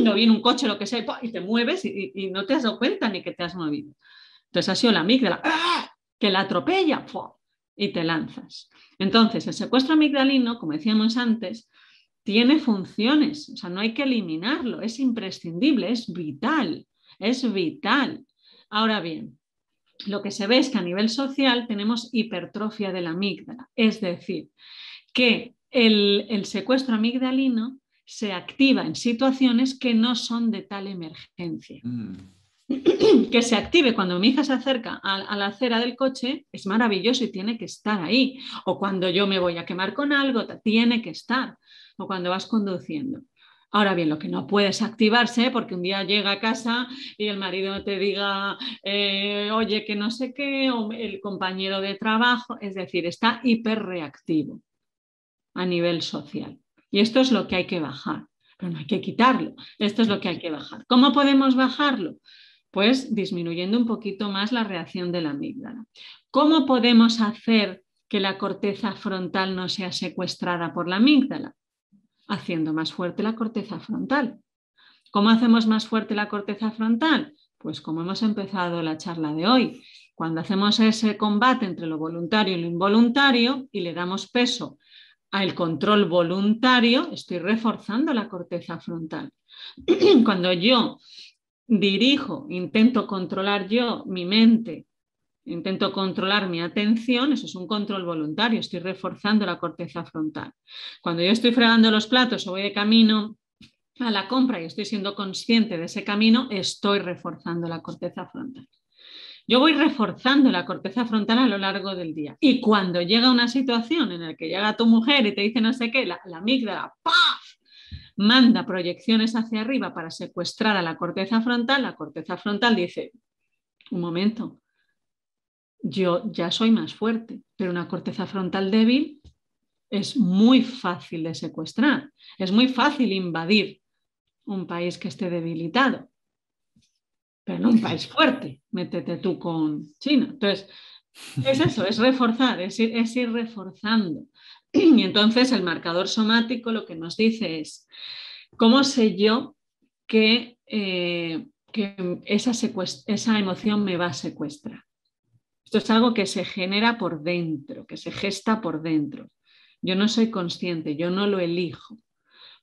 no viene un coche, lo que sea, ¡po! Y te mueves y, y no te has dado cuenta ni que te has movido? Entonces ha sido la amígdala ¡ah! Que la atropella ¡po! Y te lanzas. Entonces el secuestro amigdalino, como decíamos antes, tiene funciones, o sea, no hay que eliminarlo, es imprescindible, es vital, es vital. Ahora bien, lo que se ve es que a nivel social tenemos hipertrofia de la amígdala, es decir, que El, el secuestro amigdalino se activa en situaciones que no son de tal emergencia. Mm. Que se active cuando mi hija se acerca a, a la acera del coche es maravilloso y tiene que estar ahí. O cuando yo me voy a quemar con algo, tiene que estar. O cuando vas conduciendo. Ahora bien, lo que no puedes activarse, porque un día llega a casa y el marido te diga, eh, oye, que no sé qué, o el compañero de trabajo, es decir, está hiperreactivo a nivel social. Y esto es lo que hay que bajar, pero no hay que quitarlo, esto es lo que hay que bajar. ¿Cómo podemos bajarlo? Pues disminuyendo un poquito más la reacción de la amígdala. ¿Cómo podemos hacer que la corteza frontal no sea secuestrada por la amígdala? Haciendo más fuerte la corteza frontal. ¿Cómo hacemos más fuerte la corteza frontal? Pues como hemos empezado la charla de hoy, cuando hacemos ese combate entre lo voluntario y lo involuntario y le damos peso al control voluntario, estoy reforzando la corteza frontal. Cuando yo dirijo, intento controlar yo mi mente, intento controlar mi atención, eso es un control voluntario, estoy reforzando la corteza frontal. Cuando yo estoy fregando los platos o voy de camino a la compra y estoy siendo consciente de ese camino, estoy reforzando la corteza frontal. Yo voy reforzando la corteza frontal a lo largo del día y cuando llega una situación en la que llega tu mujer y te dice no sé qué, la, la amígdala ¡paf! Manda proyecciones hacia arriba para secuestrar a la corteza frontal, la corteza frontal dice, un momento, yo ya soy más fuerte, pero una corteza frontal débil es muy fácil de secuestrar, es muy fácil invadir un país que esté debilitado. Pero en un país fuerte, métete tú con China. Entonces, es eso, es reforzar, es ir, es ir reforzando. Y entonces el marcador somático lo que nos dice es, ¿cómo sé yo que, eh, que esa, esa emoción me va a secuestrar? Esto es algo que se genera por dentro, que se gesta por dentro. Yo no soy consciente, yo no lo elijo.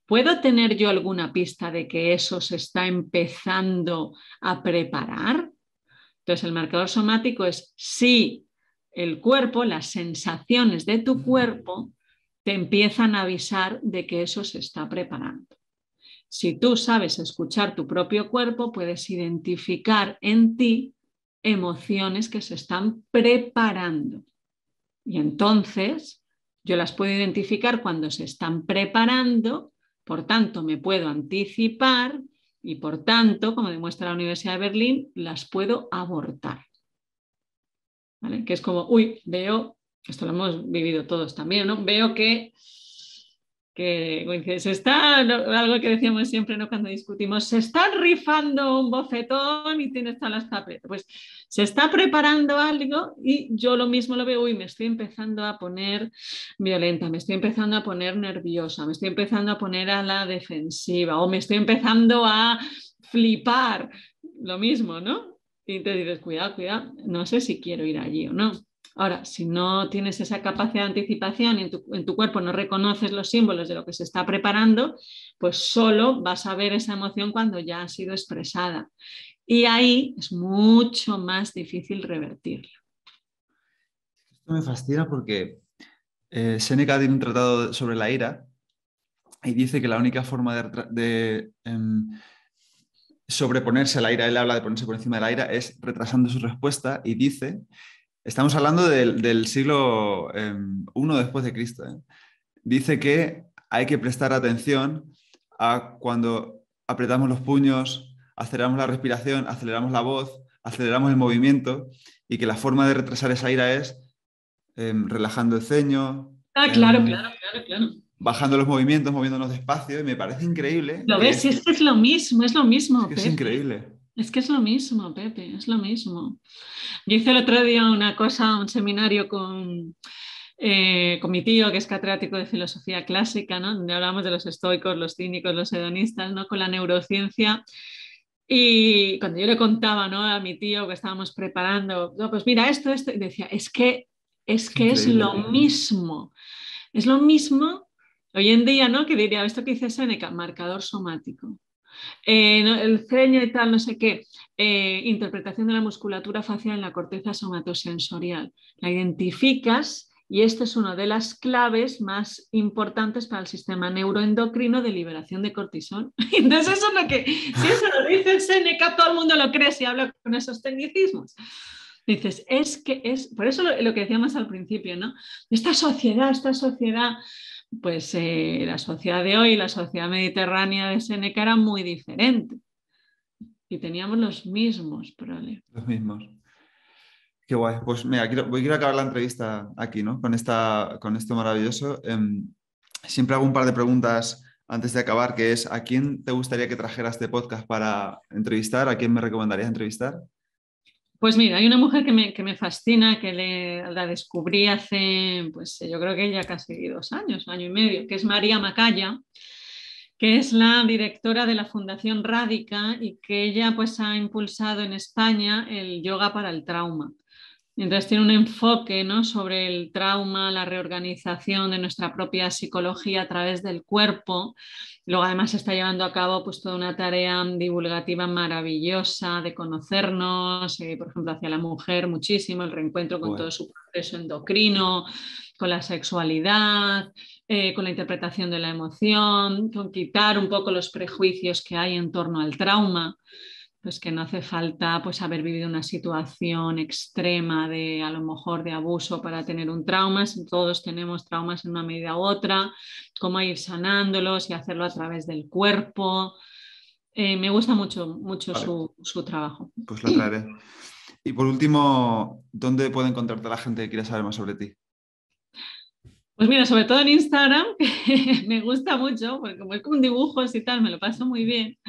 ¿Puedo tener yo alguna pista de que eso se está empezando a preparar? Entonces el marcador somático es si el cuerpo, las sensaciones de tu cuerpo te empiezan a avisar de que eso se está preparando. Si tú sabes escuchar tu propio cuerpo, puedes identificar en ti emociones que se están preparando. Y entonces yo las puedo identificar cuando se están preparando. Por tanto, me puedo anticipar y, por tanto, como demuestra la Universidad de Berlín, las puedo abortar. ¿Vale? Que es como, uy, veo, esto lo hemos vivido todos también, ¿no? Veo que, que se está, algo que decíamos siempre, ¿no?, cuando discutimos, se está rifando un bofetón y tiene todas las tabletas. Pues se está preparando algo y yo lo mismo lo veo, uy, me estoy empezando a poner violenta, me estoy empezando a poner nerviosa, me estoy empezando a poner a la defensiva o me estoy empezando a flipar, lo mismo, ¿no? Y te dices, cuidado, cuidado, no sé si quiero ir allí o no. Ahora, si no tienes esa capacidad de anticipación y en tu, en tu cuerpo no reconoces los símbolos de lo que se está preparando, pues solo vas a ver esa emoción cuando ya ha sido expresada. Y ahí es mucho más difícil revertirlo. Esto me fascina porque eh, Seneca tiene un tratado sobre la ira y dice que la única forma de, de eh, sobreponerse a la ira, él habla de ponerse por encima de la ira, es retrasando su respuesta y dice... Estamos hablando del, del siglo eh, I después de Cristo. ¿eh? Dice que hay que prestar atención a cuando apretamos los puños, aceleramos la respiración, aceleramos la voz, aceleramos el movimiento y que la forma de retrasar esa ira es eh, relajando el ceño. Ah, claro, eh, claro, claro, claro. Bajando los movimientos, moviéndonos despacio y me parece increíble. Lo ves, es que es lo mismo, es lo mismo. Es, que es increíble. Es que es lo mismo, Pepe, es lo mismo. Yo hice el otro día una cosa, un seminario con, eh, con mi tío, que es catedrático de filosofía clásica, ¿no?, donde hablamos de los estoicos, los cínicos, los hedonistas, ¿no?, con la neurociencia. Y cuando yo le contaba, ¿no?, a mi tío que estábamos preparando, no, pues mira esto, esto, y decía, es que es, que es lo mismo. Es lo mismo hoy en día, ¿no?, que diría esto que dice Seneca, marcador somático. Eh, el ceño y tal, no sé qué, eh, interpretación de la musculatura facial en la corteza somatosensorial. La identificas y esta es una de las claves más importantes para el sistema neuroendocrino de liberación de cortisol. Entonces eso es lo que, si eso lo dice Seneca, todo el mundo lo cree si habla con esos tecnicismos. Dices, es que es, por eso lo, lo que decíamos al principio, ¿no? Esta sociedad, esta sociedad... Pues eh, la sociedad de hoy, la sociedad mediterránea de Seneca era muy diferente y teníamos los mismos problemas. Los mismos. Qué guay. Pues mira, quiero, voy, quiero acabar la entrevista aquí, ¿no? Con, esta, con esto maravilloso. Eh, siempre hago un par de preguntas antes de acabar, que es ¿a quién te gustaría que trajera este podcast para entrevistar? ¿A quién me recomendarías entrevistar? Pues mira, hay una mujer que me, que me fascina, que le, la descubrí hace, pues yo creo que ya casi dos años, año y medio, que es María Macaya, que es la directora de la Fundación Rádica y que ella pues ha impulsado en España el yoga para el trauma. Entonces tiene un enfoque, ¿no?, sobre el trauma, la reorganización de nuestra propia psicología a través del cuerpo. Luego además está llevando a cabo pues toda una tarea divulgativa maravillosa de conocernos, eh, por ejemplo hacia la mujer muchísimo, el reencuentro con bueno. todo su proceso endocrino, con la sexualidad, eh, con la interpretación de la emoción, con quitar un poco los prejuicios que hay en torno al trauma. Pues que no hace falta pues, haber vivido una situación extrema de, a lo mejor, de abuso para tener un trauma. Todos tenemos traumas en una medida u otra, cómo ir sanándolos y hacerlo a través del cuerpo. Eh, me gusta mucho, mucho vale. su, su trabajo. Pues lo traeré. Y por último, ¿dónde puede encontrarte la gente que quiera saber más sobre ti? Pues mira, sobre todo en Instagram, que me gusta mucho, porque como es con dibujos y tal, me lo paso muy bien.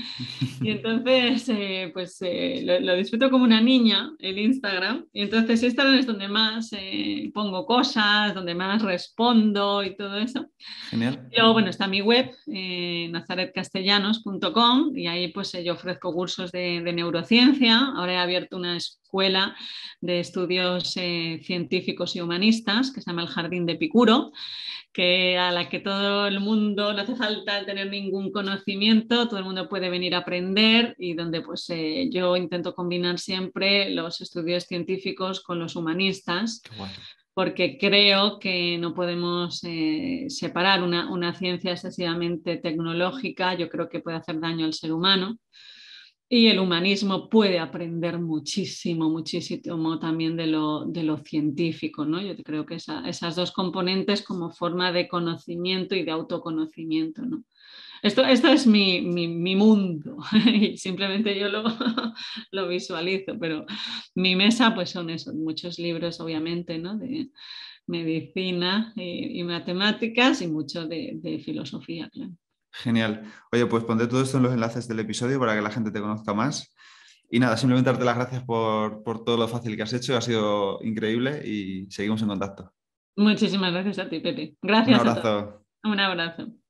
Y entonces, eh, pues eh, lo, lo disfruto como una niña, el Instagram. Y entonces Instagram es donde más eh, pongo cosas, donde más respondo y todo eso. Genial. Y luego, bueno, está mi web, eh, nazareth castellanos punto com, y ahí pues eh, yo ofrezco cursos de, de neurociencia. Ahora he abierto una escuela de estudios eh, científicos y humanistas, que se llama el Jardín de Epicuro, que a la que todo el mundo, no hace falta tener ningún conocimiento, todo el mundo puede venir a aprender, y donde pues eh, yo intento combinar siempre los estudios científicos con los humanistas, porque creo que no podemos eh, separar una, una ciencia excesivamente tecnológica. Yo creo que puede hacer daño al ser humano. Y el humanismo puede aprender muchísimo, muchísimo también de lo, de lo científico, ¿no? Yo creo que esa, esas dos componentes como forma de conocimiento y de autoconocimiento, ¿no? Esto, esto es mi, mi, mi mundo, y simplemente yo lo, lo visualizo, pero mi mesa pues son esos, muchos libros obviamente, ¿no? De medicina y, y matemáticas, y mucho de, de filosofía, claro. Genial. Oye, pues pondré todo esto en los enlaces del episodio para que la gente te conozca más. Y nada, simplemente darte las gracias por, por todo lo fácil que has hecho. Ha sido increíble y seguimos en contacto. Muchísimas gracias a ti, Pepe. Gracias. Un abrazo. A todos. Un abrazo.